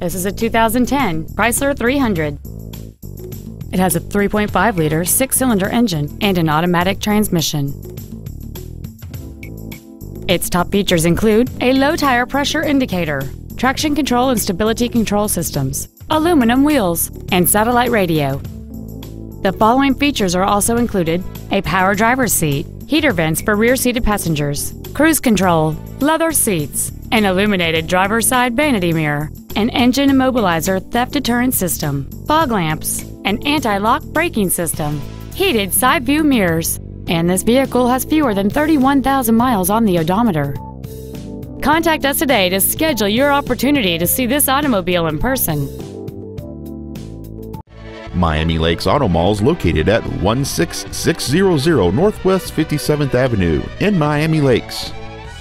This is a 2010 Chrysler 300. It has a 3.5-liter six-cylinder engine and an automatic transmission. Its top features include a low tire pressure indicator, traction control and stability control systems, aluminum wheels, and satellite radio. The following features are also included: a power driver's seat, heater vents for rear-seated passengers, cruise control, leather seats, an illuminated driver's side vanity mirror, an engine immobilizer theft deterrent system, fog lamps, an anti-lock braking system, heated side view mirrors, and this vehicle has fewer than 31,000 miles on the odometer. Contact us today to schedule your opportunity to see this automobile in person. Miami Lakes Auto Mall is located at 16600 Northwest 57th Avenue in Miami Lakes.